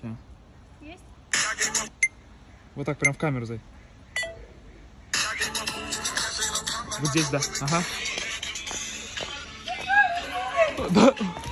Сейчас. Есть? Вот так прям в камеру зайди. Вот здесь, да. Ага. Да.